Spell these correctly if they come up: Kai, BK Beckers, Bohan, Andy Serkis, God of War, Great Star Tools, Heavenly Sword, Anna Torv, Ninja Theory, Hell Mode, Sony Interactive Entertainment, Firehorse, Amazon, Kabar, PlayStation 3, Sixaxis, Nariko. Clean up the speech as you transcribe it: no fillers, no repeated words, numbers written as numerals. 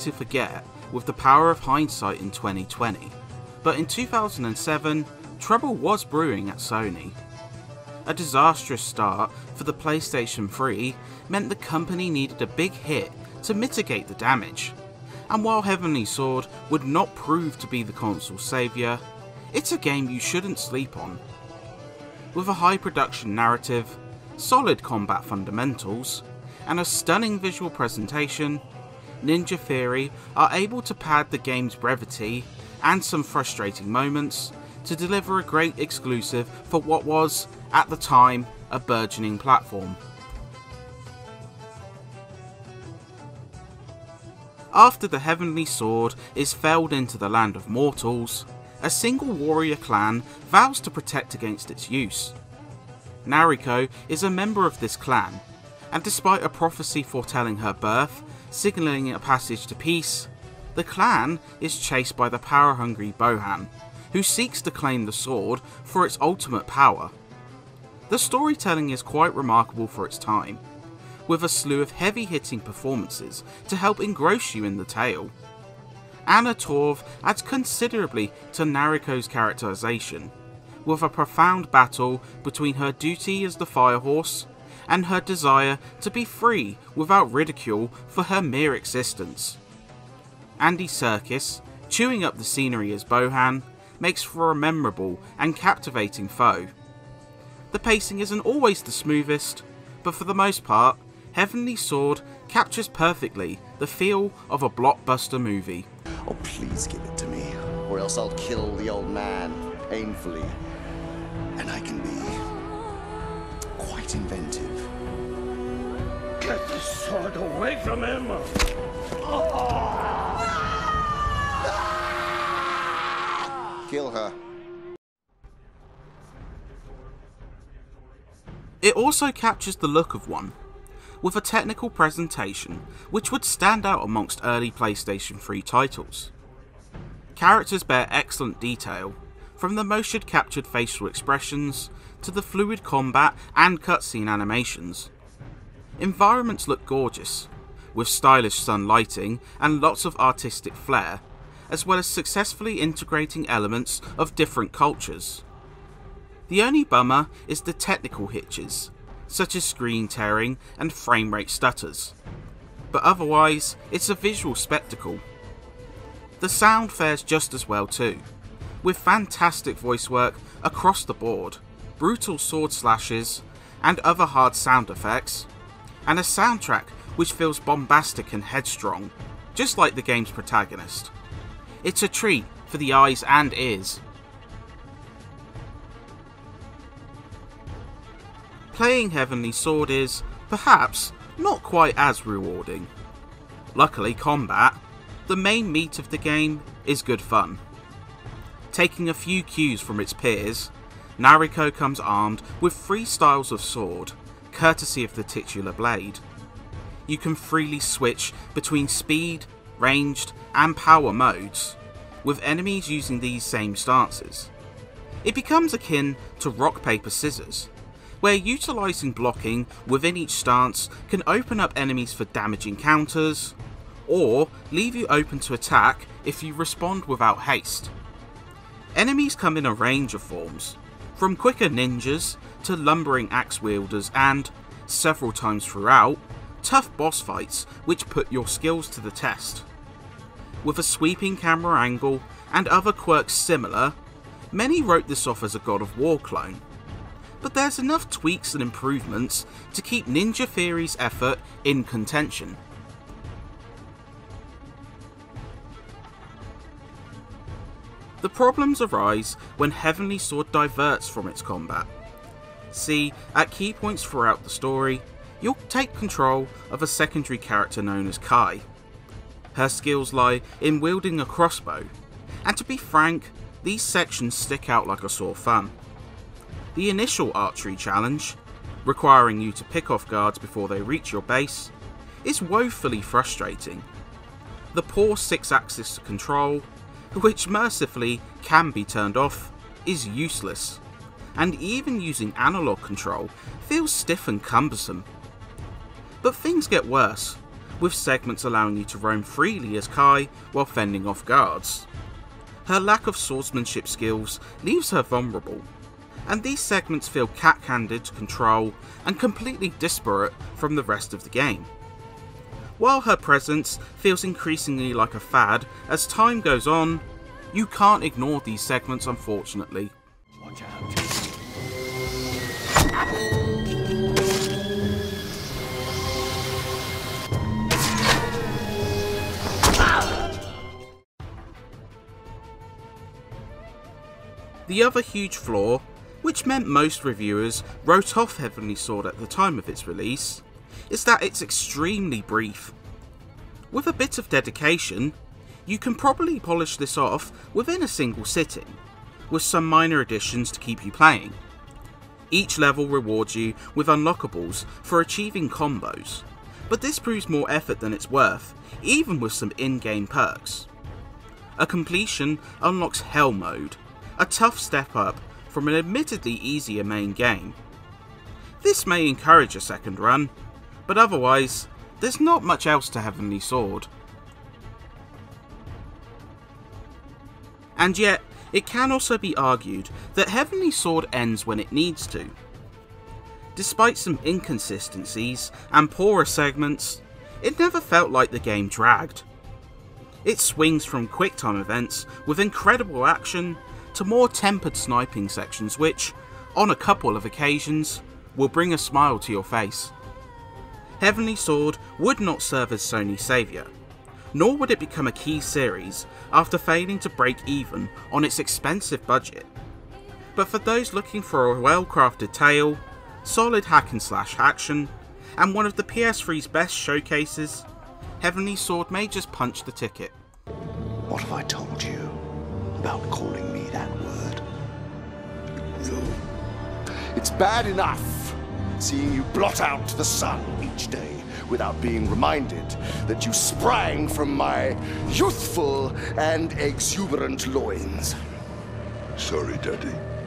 to forget with the power of hindsight in 2020, but in 2007, trouble was brewing at Sony. A disastrous start for the PlayStation 3 meant the company needed a big hit to mitigate the damage, and while Heavenly Sword would not prove to be the console's saviour, it's a game you shouldn't sleep on. With a high production narrative, solid combat fundamentals, and a stunning visual presentation, Ninja Theory are able to pad the game's brevity and some frustrating moments to deliver a great exclusive for what was, at the time, a burgeoning platform. After the Heavenly Sword is felled into the land of mortals, a single warrior clan vows to protect against its use. Nariko is a member of this clan, and despite a prophecy foretelling her birth, signalling a passage to peace, the clan is chased by the power-hungry Bohan, who seeks to claim the sword for its ultimate power. The storytelling is quite remarkable for its time, with a slew of heavy-hitting performances to help engross you in the tale. Anna Torv adds considerably to Nariko's characterisation, with a profound battle between her duty as the Firehorse and her desire to be free without ridicule for her mere existence. Andy Serkis, chewing up the scenery as Bohan, makes for a memorable and captivating foe. The pacing isn't always the smoothest, but for the most part, Heavenly Sword captures perfectly the feel of a blockbuster movie. Oh, please give it to me, or else I'll kill the old man painfully, and I can be quite inventive. Get the sword away from him! Oh. Kill her. It also captures the look of one, with a technical presentation which would stand out amongst early PlayStation 3 titles. Characters bear excellent detail, from the motion-captured facial expressions to the fluid combat and cutscene animations. Environments look gorgeous, with stylish sun lighting and lots of artistic flair, as well as successfully integrating elements of different cultures. The only bummer is the technical hitches, such as screen tearing and frame rate stutters, but otherwise it's a visual spectacle. The sound fares just as well too, with fantastic voice work across the board, brutal sword slashes and other hard sound effects, and a soundtrack which feels bombastic and headstrong, just like the game's protagonist. It's a treat for the eyes and ears. Playing Heavenly Sword is, perhaps, not quite as rewarding. Luckily, combat, the main meat of the game, is good fun. Taking a few cues from its peers, Nariko comes armed with 3 styles of sword, courtesy of the titular blade. You can freely switch between speed, ranged, and power modes, with enemies using these same stances. It becomes akin to rock, paper, scissors, where utilising blocking within each stance can open up enemies for damaging counters, or leave you open to attack if you respond without haste. Enemies come in a range of forms, from quicker ninjas to lumbering axe wielders and, several times throughout, tough boss fights which put your skills to the test. With a sweeping camera angle and other quirks similar, many wrote this off as a God of War clone, but there's enough tweaks and improvements to keep Ninja Theory's effort in contention. The problems arise when Heavenly Sword diverts from its combat. See, at key points throughout the story, you'll take control of a secondary character known as Kai. Her skills lie in wielding a crossbow, and to be frank, these sections stick out like a sore thumb. The initial archery challenge, requiring you to pick off guards before they reach your base, is woefully frustrating. The poor Sixaxis control, which mercifully can be turned off, is useless, and even using analogue control feels stiff and cumbersome. But things get worse with segments allowing you to roam freely as Kai while fending off guards. Her lack of swordsmanship skills leaves her vulnerable, and these segments feel cack-handed to control and completely disparate from the rest of the game. While her presence feels increasingly like a fad as time goes on, you can't ignore these segments, unfortunately. Watch out. The other huge flaw, which meant most reviewers wrote off Heavenly Sword at the time of its release, is that it's extremely brief. With a bit of dedication, you can probably polish this off within a single sitting, with some minor additions to keep you playing. Each level rewards you with unlockables for achieving combos, but this proves more effort than it's worth, even with some in-game perks. A completion unlocks Hell Mode, a tough step up from an admittedly easier main game. This may encourage a second run, but otherwise, there's not much else to Heavenly Sword. And yet, it can also be argued that Heavenly Sword ends when it needs to. Despite some inconsistencies and poorer segments, it never felt like the game dragged. It swings from quick-time events with incredible action to more tempered sniping sections which, on a couple of occasions, will bring a smile to your face. Heavenly Sword would not serve as Sony's saviour, nor would it become a key series after failing to break even on its expensive budget. But for those looking for a well-crafted tale, solid hack and slash action, and one of the PS3's best showcases, Heavenly Sword may just punch the ticket. What have I told you about calling me that word? No. It's bad enough seeing you blot out the sun each day without being reminded that you sprang from my youthful and exuberant loins. Sorry, Daddy.